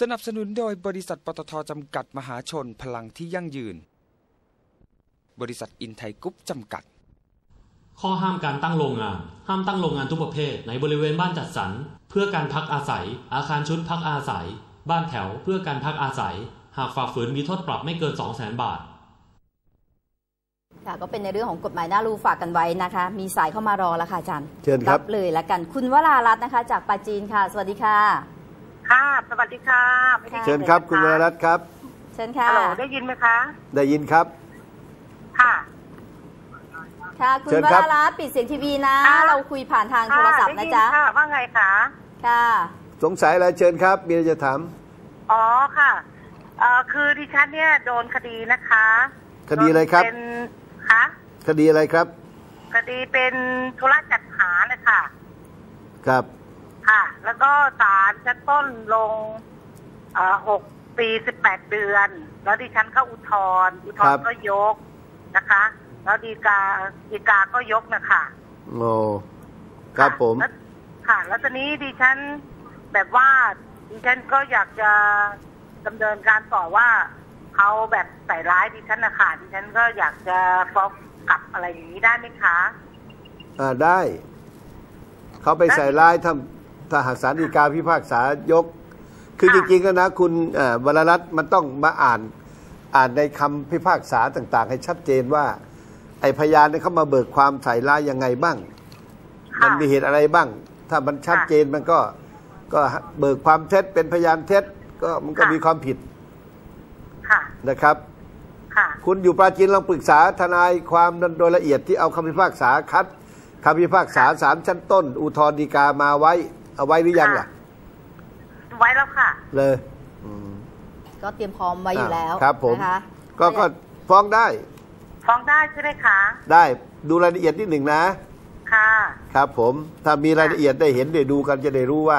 สนับสนุนโดยบริษัทปตท.จำกัดมหาชนพลังที่ยั่งยืนบริษัทอินไทยกรุ๊ปจำกัดข้อห้ามการตั้งโรงงานห้ามตั้งโรงงานทุกประเภทในบริเวณบ้านจัดสรรเพื่อการพักอาศัยอาคารชุดพักอาศัยบ้านแถวเพื่อการพักอาศัยหากฝ่าฝืนมีโทษปรับไม่เกิน 200,000 บาทค่ะก็เป็นในเรื่องของกฎหมายน่ารู้ฝากกันไว้นะคะมีสายเข้ามารอแล้วค่ะอาจารย์เชิญครับเลยละกันคุณวรารัตน์นะคะจากปาจีนค่ะสวัสดีค่ะค่ะสวัสดีค่ะเชิญครับคุณวรารัตน์ครับเชิญค่ะได้ยินไหมคะได้ยินครับค่ะค่ะคุณวรารัตน์ปิดเสียงทีวีนะเราคุยผ่านทางโทรศัพท์นะจ๊ะค่ะว่าไงคะค่ะสงสัยอะไรเชิญครับมีอะไรจะถามอ๋อค่ะคือดิฉันเนี่ยโดนคดีนะคะคดีอะไรครับเป็นคะคดีอะไรครับคดีเป็นธุระจัดหาเลยค่ะครับค่ะแล้วก็ศาลชั้นต้นลง6 ปี 18 เดือนแล้วดิฉันเข้าอุทธรณ์ก็ยกนะคะแล้วดีกาก็ยกนะคะโอ้ครับผมค่ะแล้วตอนนี้ดิฉันแบบว่าดิฉันก็อยากจะดำเนินการต่อว่าเขาแบบใส่ร้ายดิฉันนะคะดิฉันก็อยากจะฟ้องกลับอะไรอย่างนี้ได้ไหมคะได้เขาไปใส่ร้ายถ้าหากศาลฎีกาพิพากษายกคือจริงๆก็นะคุณวรารัตน์มันต้องมาอ่านในคำพิพากษาต่างๆให้ชัดเจนว่าไอพยานเนี่ยเขามาเบิกความใส่ร้ายยังไงบ้างมันมีเหตุอะไรบ้างถ้ามันชัดเจนมันก็เบิกความเท็จเป็นพยานเท็จก็มันก็มีความผิดนะครับคุณอยู่ปราจีนลองปรึกษาทนายความโดยละเอียดที่เอาคำพิพากษาคัดคำพิพากษาศาลชั้นต้นอุทธรณ์ฎีกามาเอาไว้หรือยังล่ะไว้แล้วค่ะเลยก็เตรียมพร้อมไว้อยู่แล้วครับผมก็ฟ้องได้ใช่ไหมคะได้ดูรายละเอียดนิดหนึ่งนะค่ะครับผมถ้ามีรายละเอียดได้เห็นได้ดูกันจะได้รู้ว่า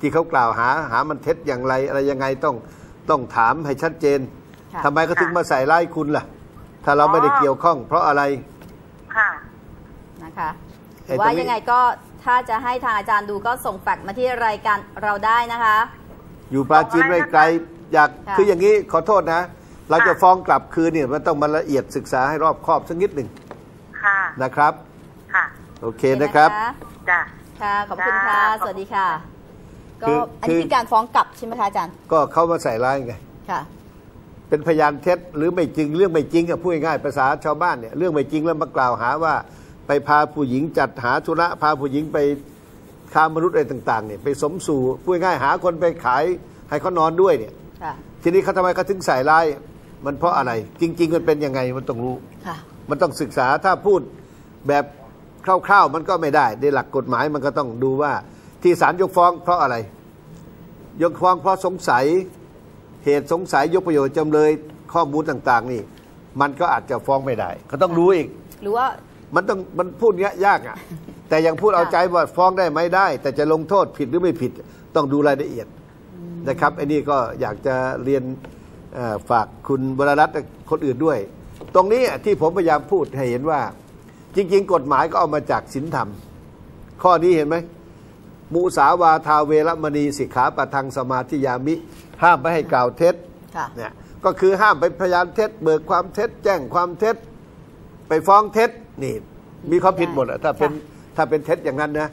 ที่เขากล่าวหามันเท็จอย่างไรอะไรยังไงต้องถามให้ชัดเจนทำไมเขาถึงมาใส่ร้ายคุณล่ะถ้าเราไม่ได้เกี่ยวข้องเพราะอะไรค่ะนะคะว่ายังไงก็ถ้าจะให้ทางอาจารย์ดูก็ส่งแฟกซ์มาที่รายการเราได้นะคะอยู่ปราจีนไม่ไกลอยากคืออย่างนี้ขอโทษนะเราจะฟ้องกลับคืนเนี่ยมันต้องมาละเอียดศึกษาให้รอบคอบสักนิดหนึ่งค่ะนะครับค่ะโอเคนะครับจ้ะค่ะขอบคุณค่ะสวัสดีค่ะก็อันนี้เป็นการฟ้องกลับใช่ไหมคะอาจารย์ก็เข้ามาใส่ร้ายไงค่ะเป็นพยานเท็จหรือไม่จริงเรื่องไม่จริงอะพูดง่ายภาษาชาวบ้านเนี่ยเรื่องไม่จริงแล้วมากล่าวหาว่าไปพาผู้หญิงจัดหาธุระพาผู้หญิงไปค้ามนุษย์อะไรต่างๆเนี่ยไปสมสู่พูดง่ายหาคนไปขายให้เขานอนด้วยเนี่ยทีนี้เขาทำไมเขาถึงใส่ร้ายมันเพราะอะไรจริงๆมันเป็นยังไงมันต้องรู้มันต้องศึกษาถ้าพูดแบบคร่าวๆมันก็ไม่ได้ในหลักกฎหมายมันก็ต้องดูว่าที่ศาลยกฟ้องเพราะอะไรยกฟ้องเพราะสงสัยเหตุสงสัยยกประโยชน์จำเลยข้อมูลต่างๆนี่มันก็อาจจะฟ้องไม่ได้ก็ต้องรู้อีกหรือว่ามันพูดเงี้ยยากอ่ะแต่ยังพูดเอาใจว่าฟ้องได้ไม่ได้แต่จะลงโทษผิดหรือไม่ผิดต้องดูรายละเอียดนะครับไอ้นี่ก็อยากจะเรียนฝากคุณวรารัตน์คนอื่นด้วยตรงนี้ที่ผมพยายามพูดให้เห็นว่าจริงๆกฎหมายก็เอามาจากศีลธรรมข้อนี้เห็นไหมมุสาวาทาเวรมณีสิกขาปะทังสมาธิยามิห้ามไม่ให้กล่าวเท็จเนี่ยก็คือห้ามไปพยานเท็จเบิกความเท็จแจ้งความเท็จไปฟ้องเท็จนี่มีความผิดหมดถ้าเป็นเท็จอย่างนั้นนะ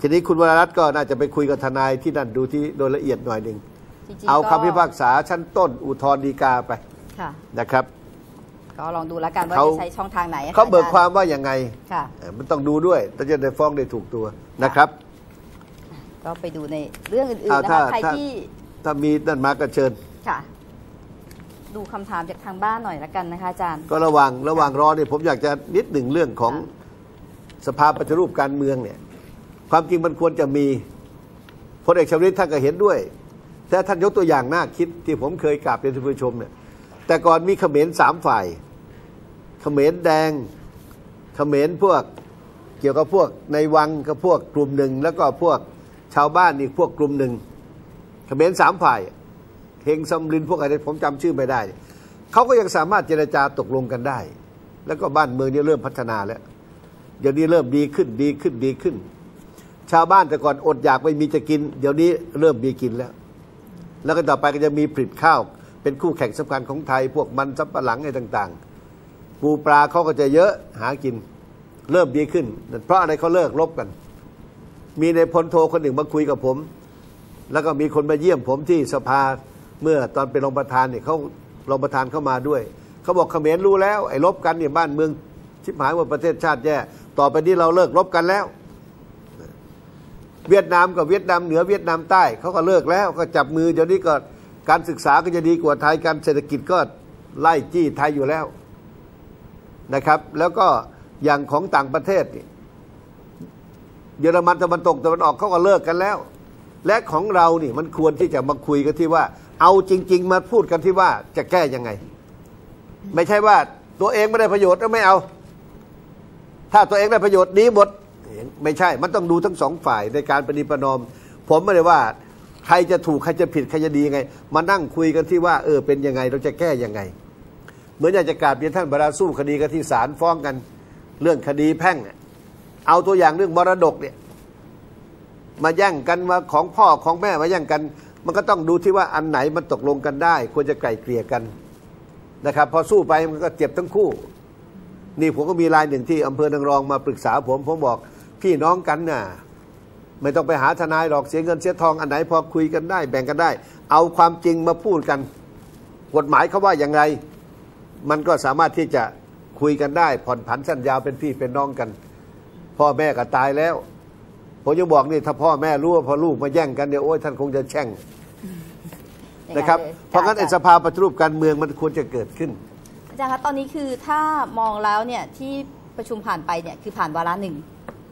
ทีนี้คุณวรารัตน์ก็น่าจะไปคุยกับทนายที่นั่นดูที่โดยละเอียดหน่อยหนึ่งเอาคำพิพากษาชั้นต้นอุทธรณ์ฎีกาไปนะครับก็ลองดูแล้วกันว่าจะใช้ช่องทางไหนเขาเบิกความว่าอย่างไงมันต้องดูด้วยแต่จะได้ฟ้องได้ถูกตัวนะครับก็ไปดูในเรื่องอื่นๆนะคะใครที่ถ้ามีนั่นมาก็เชิญค่ะดูคำถามจากทางบ้านหน่อยละกันนะคะอาจารย์ก็ระหว่างรอเนี่ยผมอยากจะนิดหนึ่งเรื่องของสภาปฏิรูปการเมืองเนี่ยความจริงมันควรจะมีพลเอกชวลิตท่านก็เห็นด้วยแต่ท่านยกตัวอย่างน่าคิดที่ผมเคยกราบเรียนท่านผู้ชมเนี่ยแต่ก่อนมีเขมร3 ฝ่ายเขมรแดงเขมรพวกเกี่ยวกับพวกในวังกับพวกกลุ่มหนึ่งแล้วก็พวกชาวบ้านอีกพวกกลุ่มหนึ่งเขมร3 ฝ่ายเฮงซัมรินพวกอะไรผมจำชื่อไม่ได้เขาก็ยังสามารถเจรจาตกลงกันได้แล้วก็บ้านเมืองเนี่ยเริ่มพัฒนาแล้วเดี๋ยวนี้เริ่มดีขึ้นชาวบ้านแต่ก่อนอดอยากไม่มีจะกินเดี๋ยวนี้เริ่มมีกินแล้ว แล้วก็ต่อไปก็จะมีผลิตข้าวเป็นคู่แข่งสำคัญของไทยพวกมันสับปะหลังอะไรต่างๆปูปลาเขาก็จะเยอะหากินเริ่มดีขึ้นเพราะอะไรเขาเลิกลบกันมีในพลโทคนหนึ่งมาคุยกับผมแล้วก็มีคนมาเยี่ยมผมที่สภาเมื่อตอนเป็นรองประธานเนี่ยเขารองประธานเข้ามาด้วยเขาบอกเขมรรู้แล้วไอ้ลบกันเนี่ยบ้านเมืองชิบหายหมดประเทศชาติแย่ต่อไปนี้เราเลิกลบกันแล้วเวียดนามกับเวียดนามเหนือเวียดนามใต้เขาก็เลิกแล้วก็จับมือเดี๋ยวนี้ก็การศึกษาก็จะดีกว่าไทยการเศรษฐกิจก็ไล่จี้ไทยอยู่แล้วนะครับแล้วก็อย่างของต่างประเทศเยอรมันตะวันตกตะวันออกเขาก็เลิกกันแล้วและของเรานี่มันควรที่จะมาคุยกันที่ว่าเอาจริงๆมาพูดกันที่ว่าจะแก้ยังไงไม่ใช่ว่าตัวเองไม่ได้ประโยชน์ก็ไม่เอาถ้าตัวเองได้ประโยชน์ดีหมดไม่ใช่มันต้องดูทั้งสองฝ่ายในการประนีประนอมผมไม่ได้ว่าใครจะถูกใครจะผิดใครจะดียังไงมานั่งคุยกันที่ว่าเป็นยังไงเราจะแก้ยังไงเหมือนอยากจะกราบเรียนท่านบรรดาสู้คดีกันที่ศาลฟ้องกันเรื่องคดีแพ่งเอาตัวอย่างเรื่องมรดกเนี่ยมาแย่งกันมาของพ่อของแม่มาแย่งกันมันก็ต้องดูที่ว่าอันไหนมันตกลงกันได้ควรจะไกล่เกลี่ยกันนะครับพอสู้ไปมันก็เจ็บทั้งคู่นี่ผมก็มีรายหนึ่งที่อำเภอนางรองมาปรึกษาผมบอกพี่น้องกันน่ะไม่ต้องไปหาทนายหรอกเสียเงินเสียทองอันไหนพอคุยกันได้แบ่งกันได้เอาความจริงมาพูดกันกฎหมายเขาว่าอย่างไรมันก็สามารถที่จะคุยกันได้ผ่อนผันสัญญาเป็นพี่เป็นน้องกันพ่อแม่ก็ตายแล้วผมจะบอกนี่ถ้าพ่อแม่รู้ว่าพอลูกมาแย่งกันเนี่ยโอ้ยท่านคงจะแช่งนะครับเพราะงั้นสภาปฏิรูปการเมืองมันควรจะเกิดขึ้นอาจารย์คะตอนนี้คือถ้ามองแล้วเนี่ยที่ประชุมผ่านไปเนี่ยคือผ่านวาระหนึ่ง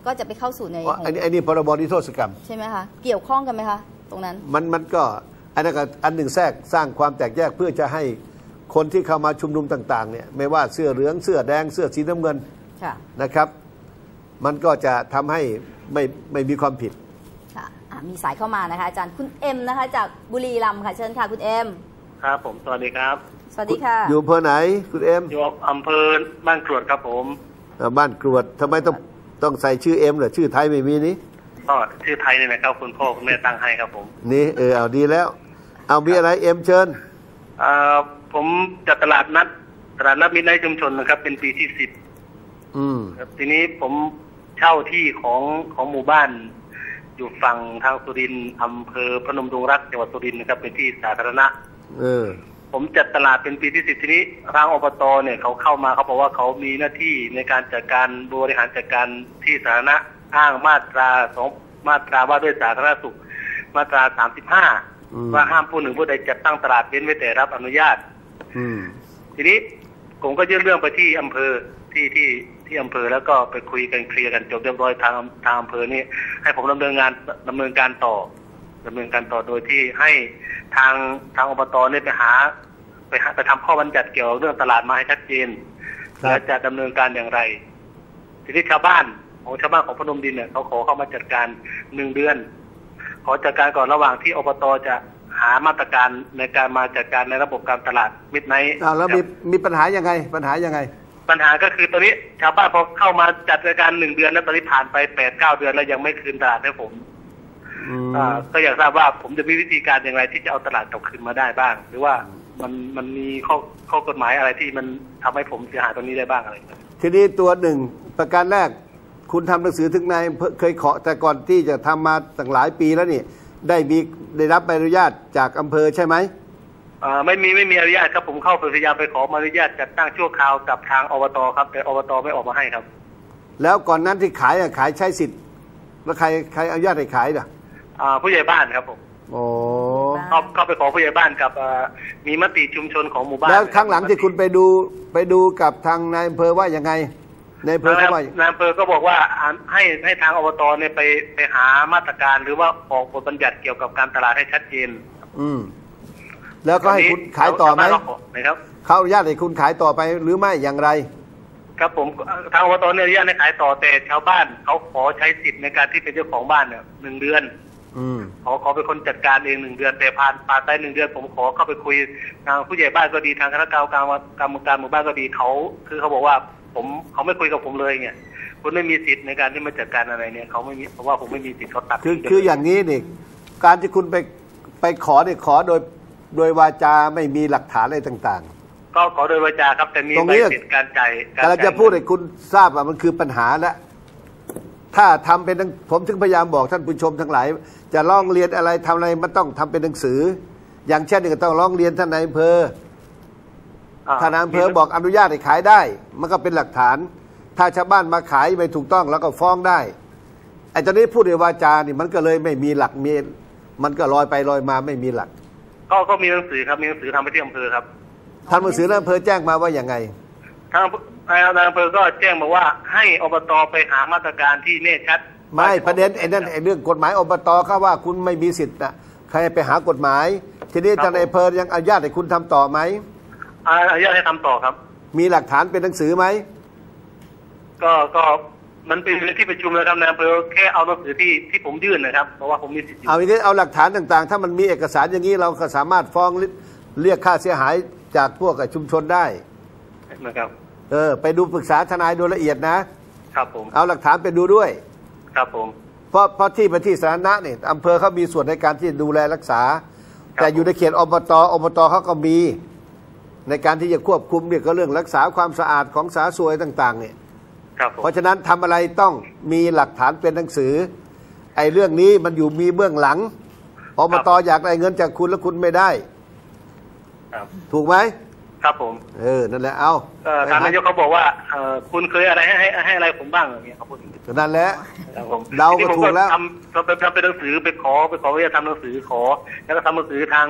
ก็จะไปเข้าสู่ในอันนี้พรบนิรโทษกรรมใช่ไหมคะเกี่ยวข้องกันไหมคะตรงนั้นมันก็อันนั้นก็อันหนึ่งแทรกสร้างความแตกแยกเพื่อจะให้คนที่เข้ามาชุมนุมต่างๆเนี่ยไม่ว่าเสื้อเหลืองเสื้อแดงเสื้อสีน้ำเงินนะครับมันก็จะทำให้ไม่มีความผิดค่ะมีสายเข้ามานะคะอาจารย์คุณเอ็มนะคะจากบุรีรัมย์ค่ะเชิญค่ะคุณเอ็มครับผมสวัสดีครับสวัสดีค่ะอยู่อำเภอไหนคุณเอ็มอยู่อำเภอบ้านกรวดครับผมบ้านกรวดทำไมต้องใส่ชื่อเอ็มหรือชื่อไทยไม่มีนี้ก็ชื่อไทยนี่นะครับคุณพ่อคุณแม่ตั้งให้ครับผมนี่เอาดีแล้วเอามีอะไรเอ็มเชิญผมจัดตลาดนัดมิตรในชุมชนนะครับเป็นปีที่10ครับทีนี้ผมเช่าที่ของหมู่บ้านอยู่ฝั่งทางสุรินทร์อำเภอพนมดงรักจังหวัดสุรินทร์นะครับเป็นที่สาธารณะผมจัดตลาดเป็นปีที่10ทีนี้ทางอบตเนี่ยเขาเข้ามาเขาบอกว่าเขามีหน้าที่ในการจัดการบริหารจัดการที่สาธารณะอ้างมาตราว่าด้วยสาธารณสุขมาตรา35ว่าห้ามผู้หนึ่งผู้ใดจัดตั้งตลาดเว้นไว้แต่รับอนุญาตทีนี้ผมก็ยื่นเรื่องไปที่อำเภอที่อำเภอแล้วก็ไปคุยกันเคลียร์กันจบเรียบร้อยทางอำเภอนี่ให้ผมดำเนินการต่อโดยที่ให้ทางอบตเนี่ยไปทำข้อบัญญัติเกี่ยวกับเรื่องตลาดมาให้ชัดเจนและจะดำเนินการอย่างไรทีนี้ชาวบ้านของพนมดินเนี่ยเขาขอเข้ามาจัดการ1 เดือนขอจัดการก่อนระหว่างที่อบตจะหามาตรการในการมาจัดการในระบบการตลาดมิดไนท์แล้วมีปัญหายังไงปัญหาก็คือตอนนี้ชาวบ้านพอเข้ามาจัดการ1 เดือนแล้วตอนนี้ผ่านไป8-9 เดือนแล้วยังไม่คืนตลาดให้ผมก็อยากทราบว่าผมจะมีวิธีการอย่างไรที่จะเอาตลาดกลับคืนมาได้บ้างหรือว่ามันมีข้อกฎหมายอะไรที่มันทำให้ผมเสียหายตรงนี้ได้บ้างอะไรทีนี้ตัวหนึ่งประการแรกคุณทำหนังสือถึงนายเคยขอแต่ก่อนที่จะทำมาตั้งหลายปีแล้วนี่ได้รับใบอนุญาตจากอำเภอใช่ไหมไม่มีอนุญาตครับผมเข้าพยายามไปขออนุญาตจัดตั้งชั่วคราวกับทางอบตครับแต่อบตไม่ออกมาให้ครับแล้วก่อนนั้นที่ขายใช้สิทธิ์แล้วใครอนุญาตให้ขายล่ะผู้ใหญ่บ้านครับผมโอ้เข้าไปขอผู้ใหญ่บ้านกับมีมติชุมชนของหมู่บ้านแล้วครั้งหลังที่คุณไปดูกับทางนายอำเภอว่ายังไงนายอำเภอเขาว่านายอำเภอก็บอกว่าให้ทางอบตเนี่ยไปหามาตรการหรือว่าออกกฎบัญญัติเกี่ยวกับการตลาดให้ชัดเจนแล้วก็ให้คุณขายต่อไหมครับเขาอนุญาตให้คุณขายต่อไปหรือไม่อย่างไรครับผมทางอบตเนี่ยอนุญาตให้ขายต่อแต่ชาวบ้านเขาขอใช้สิทธิ์ในการที่เป็นเจ้าของบ้านเนี่ย1 เดือนขอเป็นคนจัดการเอง1 เดือนแต่ผ่านไป1 เดือนผมขอเข้าไปคุยทางผู้ใหญ่บ้านก็ดีทางคณะกรรมการหมู่บ้านก็ดีเขาบอกว่าผมเขาไม่คุยกับผมเลยเนี่ยคุณไม่มีสิทธิ์ในการที่มาจัดการอะไรเนี่ยเขาไม่มีเพราะว่าผมไม่มีสิทธิ์เขาตัดคืออย่างนี้นี่การที่คุณไป ไปขอเนี่ยขอโดยวาจาไม่มีหลักฐานอะไรต่างๆก็ขอโดยวาจาครับแต่มีใบเสร็จการจ่ายเราจะพูดให้คุณทราบว่ามันคือปัญหาและถ้าทำเป็นผมถึงพยายามบอกท่านผู้ชมทั้งหลายจะร้องเรียนอะไรทำอะไรมันต้องทำเป็นหนังสืออย่างเช่นนี่ก็ต้องร้องเรียนท่านนายอำเภอท่านนายอำเภอบอกอนุญาตให้ขายได้มันก็เป็นหลักฐานถ้าชาวบ้านมาขายไม่ถูกต้องแล้วก็ฟ้องได้ไอ้ตอนนี้พูดในวาจานี่มันก็เลยไม่มีหลักมีมันก็ลอยไปลอยมาไม่มีหลักก็มีหนังสือครับมีหนังสือทำไปที่อำเภอครับทำหนังสืออำเภอแจ้งมาว่าอย่างไงทางอำเภอก็แจ้งมาว่าให้อบต.ไปหามาตรการที่แน่ชัดไม่ประเด็นไอ้นั่นไอ้เรื่องกฎหมายอบต.เขาว่าคุณไม่มีสิทธิ์นะใครไปหากฎหมายทีนี้ทางอำเภอยังอนุญาตให้คุณทำต่อไหมอนุญาตให้ทำต่อครับมีหลักฐานเป็นหนังสือไหมก็มันเป็นที่ประชุมนะครับนายอำเภอแค่เอาหนังสือที่ผมยื่นนะครับเพราะว่าผมมีสิทธิ์เอาอย่างนี้เอาหลักฐานต่างๆถ้ามันมีเอกสารอย่างนี้เราก็สามารถฟ้องเรียกค่าเสียหายจากพวกชุมชนได้นะครับไปดูปรึกษาทนายโดยละเอียดนะครับผมเอาหลักฐานไปดูด้วยครับผมเพราะที่เป็นที่สาธารณะเนี่ยอำเภอเขามีส่วนในการที่ดูแลรักษาแต่อยู่ในเขตอบตเขาก็มีในการที่จะควบคุมเนี่ยก็เรื่องรักษาความสะอาดของสาธารณสุขต่างๆเนี่ยเพราะฉะนั้นทำอะไรต้องมีหลักฐานเป็นหนังสือไอ้เรื่องนี้มันอยู่มีเบื้องหลังอบตอยากได้เงินจากคุณแล้วคุณไม่ได้ถูกไหมครับผมนั่นแหละเอาท่านนายกเขาบอกว่าคุณเคยอะไรให้อะไรผมบ้างอย่างเงี้ยเขาพูดนั่นแหละเราก็ถูกแล้วทำเป็นหนังสือไปขอว่าจะทำหนังสือขอแล้วก็ทำหนังสือทาง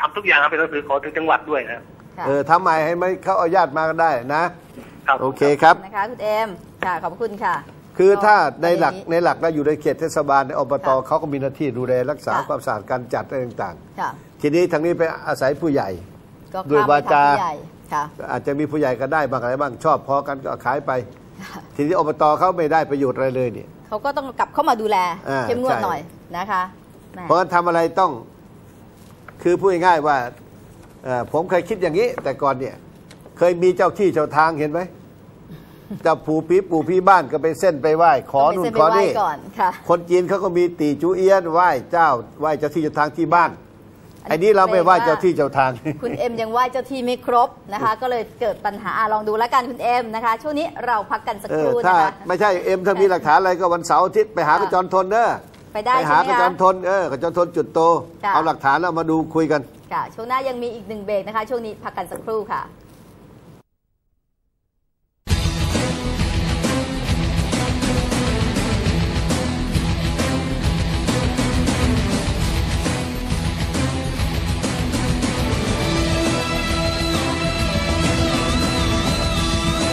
ทำทุกอย่างเป็นหนังสือขอถึงจังหวัดด้วยนะทำไมให้ไม่เขาอนุญาตมาก็ได้นะโอเคครับนะคะคุณเอมค่ะขอบคุณค่ะคือถ้าในหลักเราอยู่ในเขตเทศบาลในอบตเขาก็มีหน้าที่ดูแลรักษาความสะอาดการจัดอะไรต่างๆทีนี้ทางนี้ไปอาศัยผู้ใหญ่ด้วยวาจาอาจจะมีผู้ใหญ่ก็ได้บางอะไรบ้างชอบพอกันก็ขายไปทีนี้อบตเขาไม่ได้ประโยชน์อะไรเลยเนี่ยเขาก็ต้องกลับเข้ามาดูแลเข้มงวดหน่อยนะคะเพราะฉะนั้นทำอะไรต้องคือพูดง่ายๆว่าผมเคยคิดอย่างนี้แต่ก่อนเนี่ยเคยมีเจ้าที่เจ้าทางเห็นไหมเจ้าปู่พี่บ้านก็ไปเส้นไปไหว้ขอนู่นขอนี่คนจีนเขาก็มีตีจูเอี้ยนไหว้เจ้าไหว้เจ้าที่เจ้าทางที่บ้านไอ้นี้เราไม่ไหว้เจ้าที่เจ้าทางคุณเอ็มยังไหว้เจ้าที่ไม่ครบนะคะก็เลยเกิดปัญหาลองดูแล้วกันคุณเอ็มนะคะช่วงนี้เราพักกันสักครู่นะคะไม่ใช่เอ็มถ้ามีหลักฐานอะไรก็วันเสาร์อาทิตย์ไปหากระจรทนเนอะไปหากระจรทนกระจรทนจุดโตเอาหลักฐานแล้วมาดูคุยกันค่ะช่วงหน้ายังมีอีกหนึ่งเบรกนะคะช่วงนี้พักกันสักครู่ค่ะ